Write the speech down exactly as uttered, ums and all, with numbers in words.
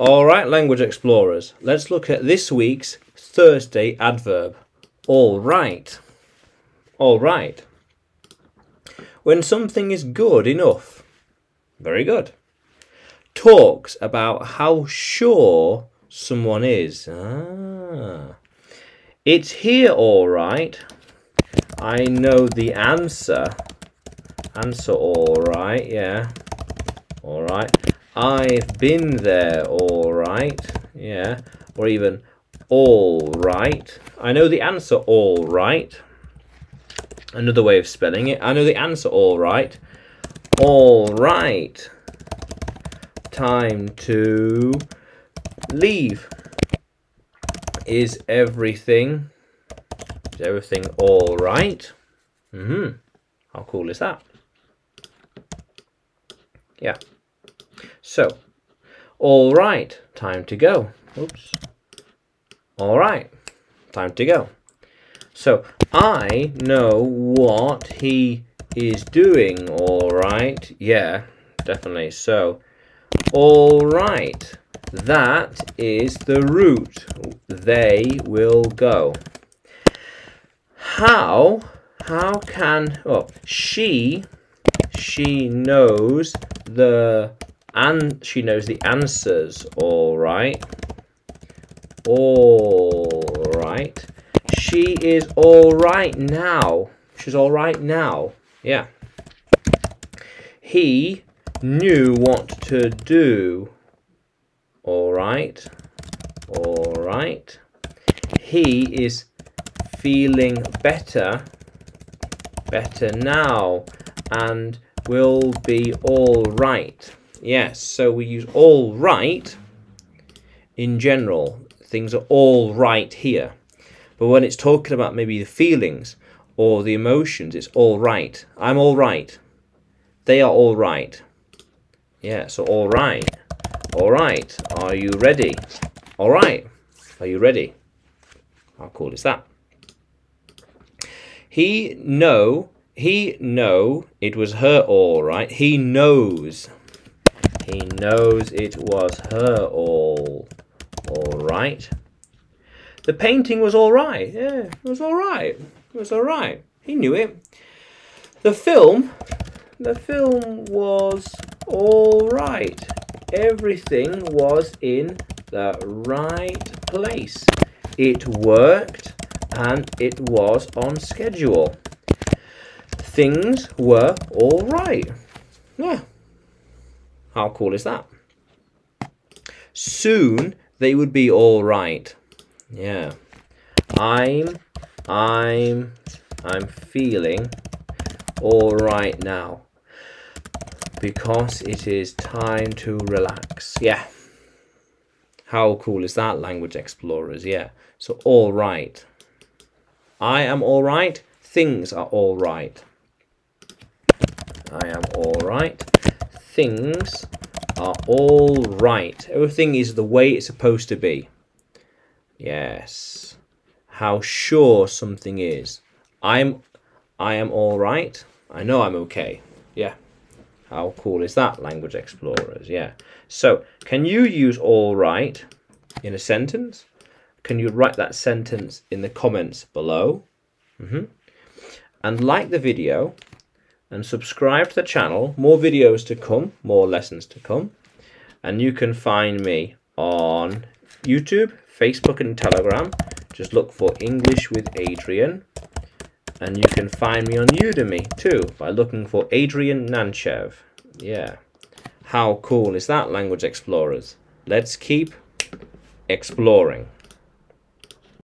All right, language explorers, let's look at this week's Thursday adverb. All right. All right. When something is good enough. Very good. Talks about how sure someone is. Ah. It's here, all right. I know the answer. Answer, all right, yeah. All right. I've been there, all right, yeah. Or even, all right. I know the answer, all right. Another way of spelling it. I know the answer, all right. All right. Time to leave. Is everything, is everything all right? Mm-hmm. How cool is that? Yeah. So, all right, time to go. Oops. All right, time to go. So, I know what he is doing, all right. Yeah, definitely. So, all right, that is the route they will go. How, how can, oh, she, she knows the And she knows the answers, all right. All right. She is all right now. She's all right now. Yeah. He knew what to do. All right. All right. He is feeling better. Better now. And will be all right. Yes, so we use all right in general. Things are all right here. But when it's talking about maybe the feelings or the emotions, it's all right. I'm all right. They are all right. Yeah, so all right. All right. Are you ready? All right. Are you ready? How cool is that? He know, he know it was her all right. He knows. He knows it was her all, all right. The painting was all right. Yeah, it was all right. It was all right. He knew it. The film, the film was all right. Everything was in the right place. It worked and it was on schedule. Things were all right. Yeah. How cool is that? Soon they would be all right. Yeah. I'm, I'm, I'm feeling all right now because it is time to relax. Yeah. How cool is that, language explorers? Yeah. So all right. I am all right. Things are all right. I am all right. Things are all right. Everything is the way it's supposed to be. Yes. How sure something is. I'm, I am all right. I know I'm okay. Yeah. How cool is that, language explorers? Yeah. So, can you use all right in a sentence? Can you write that sentence in the comments below? Mm-hmm. And like the video. And subscribe to the channel, more videos to come, more lessons to come. And you can find me on YouTube, Facebook and Telegram. Just look for English with Adrian. And you can find me on Udemy too by looking for Adrian Nantchev. Yeah. How cool is that, language explorers? Let's keep exploring.